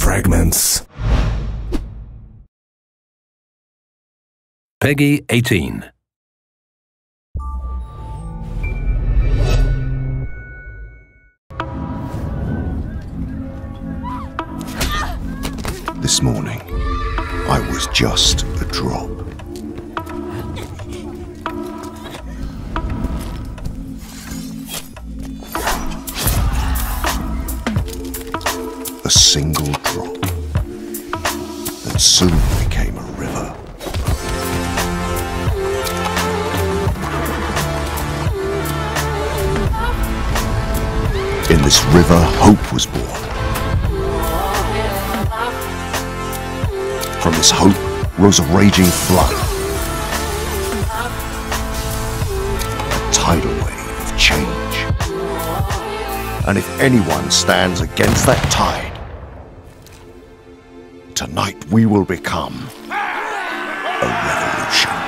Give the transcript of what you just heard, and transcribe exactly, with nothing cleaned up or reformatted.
fragments. Peggy eighteen. This morning, I was just a drop. A single drop, and soon became a river. In this river, hope was born. From this hope rose a raging flood, a tidal wave of change. And if anyone stands against that tide, tonight we will become a revolution.